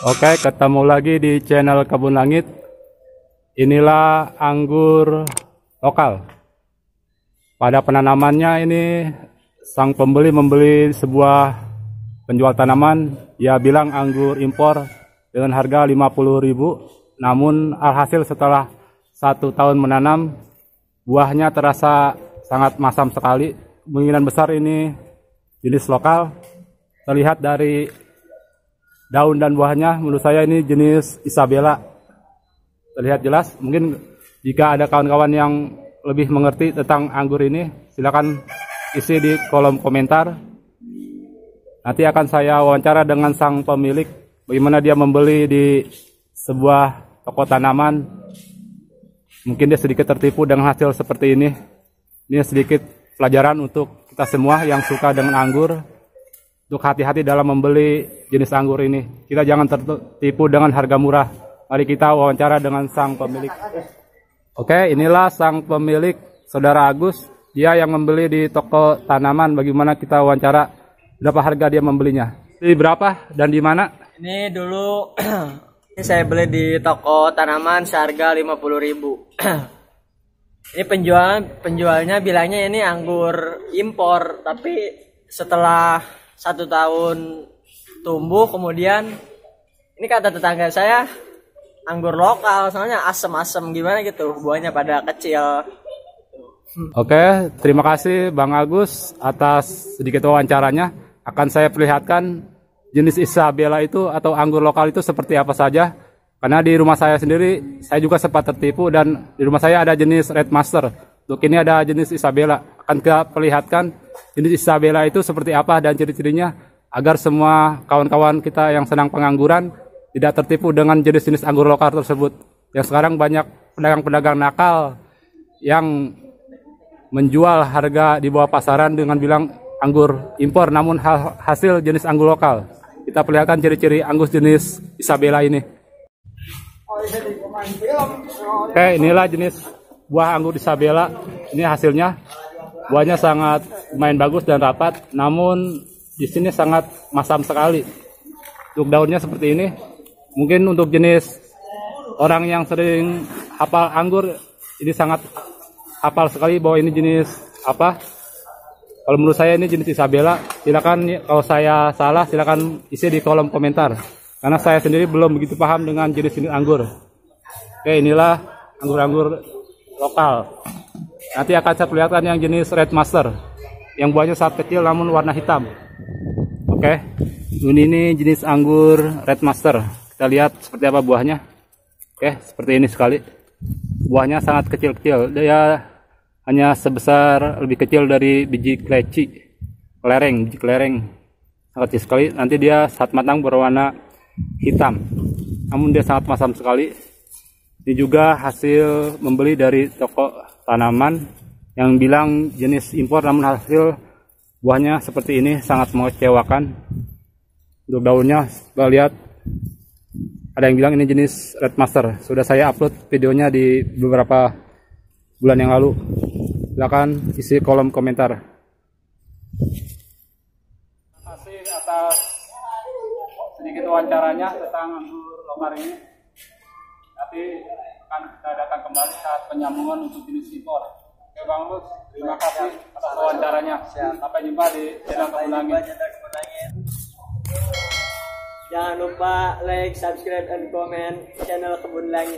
Oke, ketemu lagi di channel Kebun Langit. Inilah anggur lokal. Pada penanamannya ini sang pembeli membeli sebuah penjual tanaman. Dia bilang anggur impor dengan harga 50.000. Namun alhasil setelah 1 tahun menanam, buahnya terasa sangat masam sekali. Kemungkinan besar ini jenis lokal. Terlihat dari daun dan buahnya, menurut saya ini jenis Isabella. Terlihat jelas. Mungkin jika ada kawan-kawan yang lebih mengerti tentang anggur ini, silakan isi di kolom komentar. Nanti akan saya wawancara dengan sang pemilik, bagaimana dia membeli di sebuah toko tanaman. Mungkin dia sedikit tertipu dengan hasil seperti ini. Ini sedikit pelajaran untuk kita semua yang suka dengan anggur, untuk hati-hati dalam membeli jenis anggur ini. Kita jangan tertipu dengan harga murah. Mari kita wawancara dengan sang pemilik. Oke, inilah sang pemilik, saudara Agus. Dia yang membeli di toko tanaman. Bagaimana kita wawancara berapa harga dia membelinya? Ini berapa dan di mana? Ini dulu ini saya beli di toko tanaman seharga 50.000. Ini penjualnya bilangnya ini anggur impor, tapi setelah 1 tahun tumbuh, kemudian ini kata tetangga saya anggur lokal, soalnya asem-asem gimana gitu, buahnya pada kecil. Oke, terima kasih Bang Agus atas sedikit wawancaranya. Akan saya perlihatkan jenis Isabella itu atau anggur lokal itu seperti apa saja. Karena di rumah saya sendiri, saya juga sempat tertipu, dan di rumah saya ada jenis Red Master. Untuk ini ada jenis Isabella. Akan kita perlihatkan jenis Isabella itu seperti apa dan ciri-cirinya, agar semua kawan-kawan kita yang senang pengangguran tidak tertipu dengan jenis-jenis anggur lokal tersebut. Yang sekarang banyak pedagang-pedagang nakal yang menjual harga di bawah pasaran dengan bilang anggur impor, namun hasil jenis anggur lokal. Kita perlihatkan ciri-ciri anggur jenis Isabella ini. Oke, inilah jenis buah anggur Isabella. Ini hasilnya. Buahnya sangat lumayan bagus dan rapat, namun di sini sangat masam sekali. Untuk daunnya seperti ini. Mungkin untuk jenis orang yang sering hafal anggur, ini sangat hafal sekali bahwa ini jenis apa. Kalau menurut saya ini jenis Isabella. Silakan kalau saya salah, silakan isi di kolom komentar. Karena saya sendiri belum begitu paham dengan jenis anggur. Oke, inilah anggur-anggur lokal. Nanti akan saya perlihatkan yang jenis Red Master, yang buahnya sangat kecil namun warna hitam. Oke, ini jenis anggur Red Master. Kita lihat seperti apa buahnya. Oke, seperti ini sekali. Buahnya sangat kecil-kecil. Dia hanya sebesar, lebih kecil dari biji kleci, kelereng, biji kelereng. Sangat kecil sekali. Nanti dia saat matang berwarna hitam. Namun dia sangat masam sekali. Ini juga hasil membeli dari toko tanaman yang bilang jenis impor, namun hasil buahnya seperti ini, sangat mengecewakan. Untuk daunnya, kita lihat ada yang bilang ini jenis Red Master. Sudah saya upload videonya di beberapa bulan yang lalu. Silakan isi kolom komentar. Terima kasih atas sedikit wawancaranya tentang anggur lokal ini. Nanti akan kita datang kembali saat penyambungan untuk jenis impor. Oke Bang Luz, terima kasih atas wawancaranya. Sampai jumpa di channel Kebun Langit. Jangan lupa like, subscribe, and comment channel Kebun Langit.